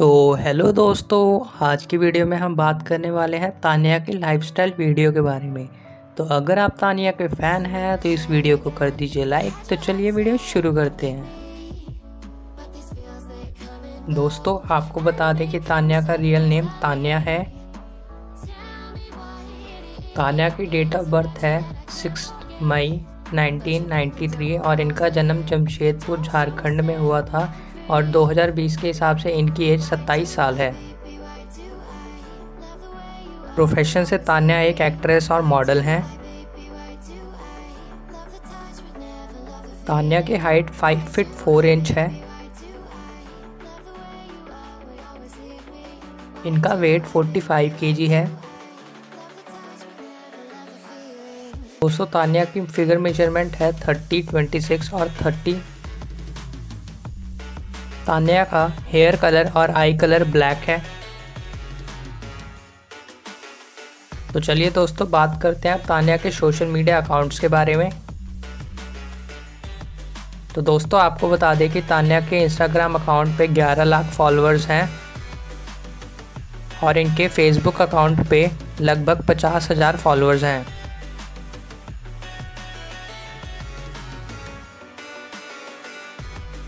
So hello दोस्तों, आज की वीडियो में हम बात करने वाले हैं तानिया के लाइफस्टाइल वीडियो के बारे में। तो अगर आप तानिया के फ़ैन हैं तो इस वीडियो को कर दीजिए लाइक। तो चलिए वीडियो शुरू करते हैं। दोस्तों आपको बता दें कि तानिया का रियल नेम तानिया है। तानिया की डेट ऑफ बर्थ है 6 मई 1993 और इनका जन्म जमशेदपुर झारखंड में हुआ था और 2020 के हिसाब से इनकी एज 27 साल है। प्रोफेशन से तानिया एक एक्ट्रेस और मॉडल हैं। तानिया की हाइट 5 फीट 4 इंच है। इनका वेट 45 केजी है। दोस्तों तानिया की फिगर मेजरमेंट है 30, 26 और 30। तानिया का हेयर कलर और आई कलर ब्लैक है। तो चलिए दोस्तों बात करते हैं तानिया के सोशल मीडिया अकाउंट्स के बारे में। तो दोस्तों आपको बता दें कि तानिया के इंस्टाग्राम अकाउंट पे 11 लाख फॉलोअर्स हैं और इनके फेसबुक अकाउंट पे लगभग 50,000 फॉलोअर्स हैं।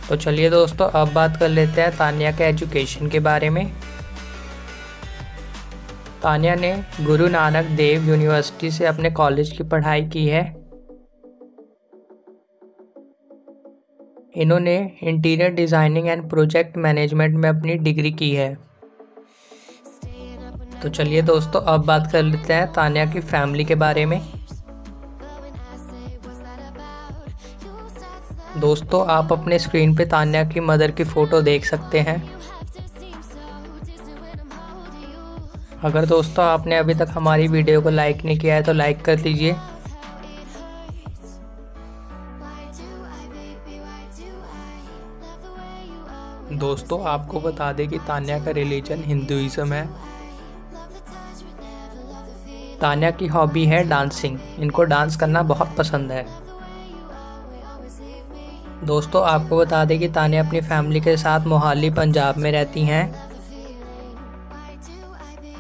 तो चलिए दोस्तों अब बात कर लेते हैं तानिया के एजुकेशन के बारे में। तानिया ने गुरु नानक देव यूनिवर्सिटी से अपने कॉलेज की पढ़ाई की है। इन्होंने interior designing and project management में अपनी डिग्री की है। तो चलिए दोस्तों अब बात कर लेते हैं तानिया की फैमिली के बारे में। दोस्तों आप अपने स्क्रीन पे तानिया की मदर की फ़ोटो देख सकते हैं। अगर दोस्तों आपने अभी तक हमारी वीडियो को लाइक नहीं किया है तो लाइक कर दीजिए। दोस्तों आपको बता दें कि तानिया का रिलीजन हिंदुइज्म है। तानिया की हॉबी है डांसिंग। इनको डांस करना बहुत पसंद है। दोस्तों आपको बता दें कि तानिया अपनी फैमिली के साथ मोहाली पंजाब में रहती हैं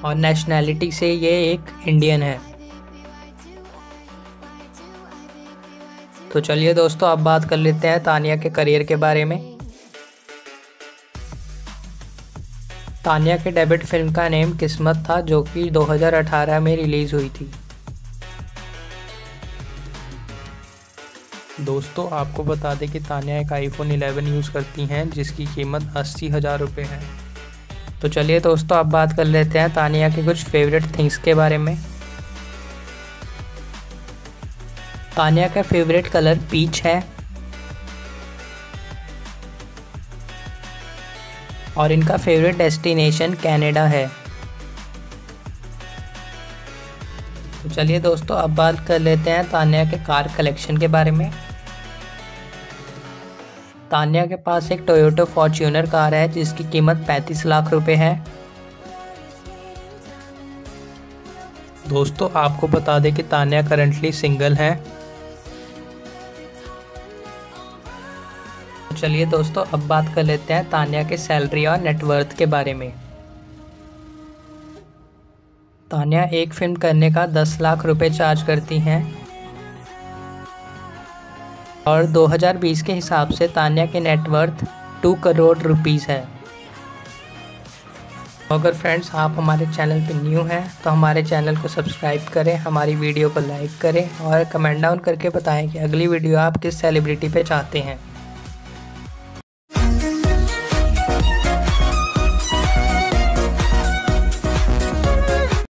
और नेशनैलिटी से ये एक इंडियन है। तो चलिए दोस्तों अब बात कर लेते हैं तानिया के करियर के बारे में। तानिया के डेब्यू फिल्म का नेम किस्मत था जो कि 2018 में रिलीज़ हुई थी। दोस्तों आपको बता दें कि तानिया एक iPhone 11 यूज़ करती हैं जिसकी कीमत 80,000 रुपये है। तो चलिए दोस्तों अब बात कर लेते हैं तानिया के कुछ फेवरेट थिंग्स के बारे में। तानिया का फेवरेट कलर पीच है और इनका फेवरेट डेस्टिनेशन कनाडा है। तो चलिए दोस्तों अब बात कर लेते हैं तानिया के कार कलेक्शन के बारे में। तानिया के पास एक टोयोटा फॉर्च्यूनर कार है जिसकी कीमत 35 लाख रुपए है। दोस्तों आपको बता दें कि तानिया करंटली सिंगल है। चलिए दोस्तों अब बात कर लेते हैं तानिया के सैलरी और नेटवर्थ के बारे में। तानिया एक फिल्म करने का 10 लाख रुपए चार्ज करती हैं और 2020 के हिसाब से तानिया के नेटवर्थ 2 करोड़ रुपीस है। अगर फ्रेंड्स आप हमारे चैनल पे न्यू हैं तो हमारे चैनल को सब्सक्राइब करें, हमारी वीडियो को लाइक करें और कमेंट डाउन करके बताएं कि अगली वीडियो आप किस सेलिब्रिटी पे चाहते हैं।